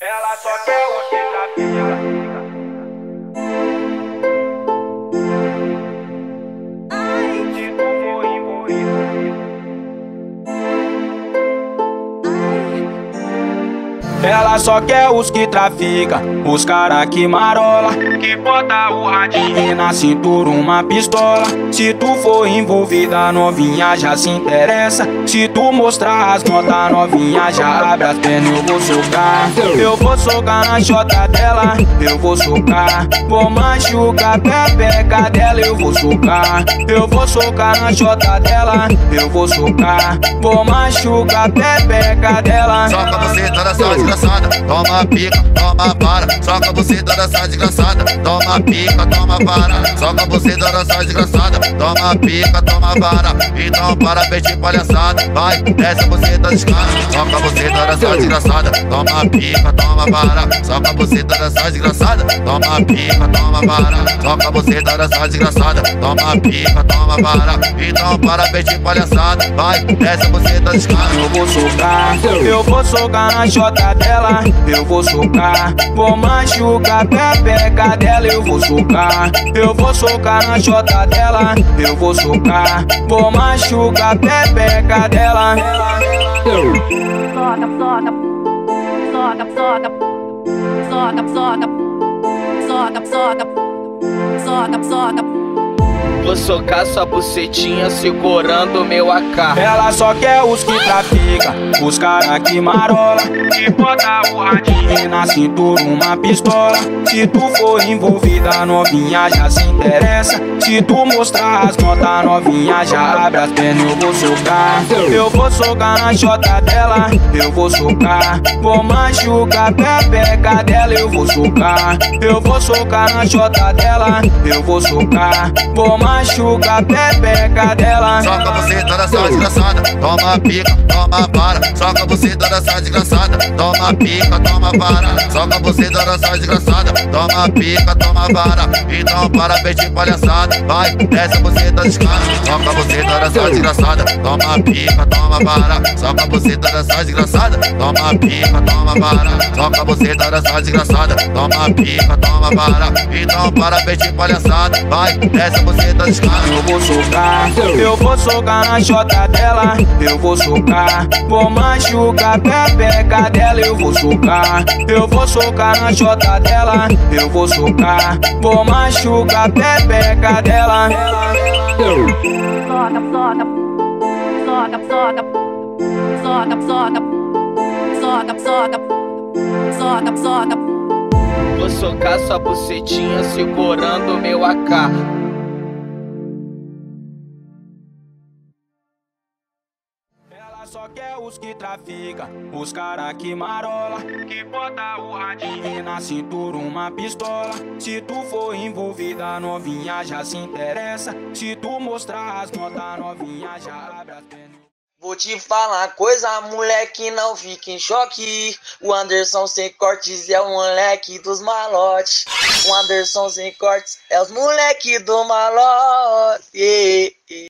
Ela só quer o que tá pica. Ai, tipo morri. Ela só quer os que trafica, os cara que marola, que bota o radinho e na cintura uma pistola. Se tu for envolvida, novinha já se interessa. Se tu mostrar as notas, novinha já abre as pernas. Eu vou socar na jota dela, eu vou socar. Vou machucar a pepeca dela, eu vou socar. Eu vou socar na jota dela, eu vou socar. Vou machucar a pepeca dela. Soca você toda essa desgraçada, toma pica, toma para. Soca você toda essa desgraçada, toma pica, toma para. Soca você toda essa desgraçada, toma pica, toma para. Então para ver de palhaçada. Vai, desce a buceta dos caras. Soca a buceta dessa desgraçada, toma pica, toma vara. Soca a buceta dessa desgraçada, toma pica, toma vara. Soca a buceta dessa desgraçada, toma pica, toma vara. Então para ver de palhaçada. Vai, desce a buceta dos caras. Eu vou socar na jota dela, eu vou socar. Vou machucar a pepeca dela, eu vou socar. Eu vou socar na jota dela, eu vou socar. Vou machucar a pepeca dela. Soca, soca, soca, soca, soca, soca, soca, soca, soca, soca. Vou socar sua bucetinha segurando meu AK. Ela só quer os que trafica, os cara que marola, que bota o radinho e na cintura uma pistola. Se tu for envolvida, novinha já se interessa. Se tu mostrar as notas, novinha já abre as pernas. Eu vou socar, eu vou socar na jota dela, eu vou socar. Vou machucar a pepeca dela, eu vou socar. Eu vou socar na jota dela, eu vou socar. Vou machuca a pepeca dela. Soca você toda essa desgraçada, toma pica, toma para. Soca você toda essa desgraçada, toma pica, toma para. Soca você toda essa desgraçada, toma pica, toma para. Então para ver de palhaçada. Vai, desce você toda desgraçada. Soca você toda essa desgraçada, toma pica, toma para. Soca você toda essa desgraçada, toma pica, toma para. Soca você toda essa desgraçada, toma pica, toma para. Então para ver de palhaçada. Vai, desce você toda desgraçada. Eu vou socar na jota dela, eu vou socar. Vou machucar a pepeca dela, eu vou socar. Eu vou socar na jota dela, eu vou socar. Vou machucar a pepeca dela. Soca, soca, soca, soca, soca, soca, soca, soca, soca, soca. Vou socar sua bucetinha segurando meu AK. Só quer os que trafica, os cara que marola, que bota o radinho e na cintura uma pistola. Se tu for envolvida, novinha já se interessa. Se tu mostrar as notas, novinha já abre as pernas. Vou te falar coisa, moleque, não fique em choque. O Anderson sem cortes é o moleque dos malotes. O Anderson sem cortes é os moleque do malote.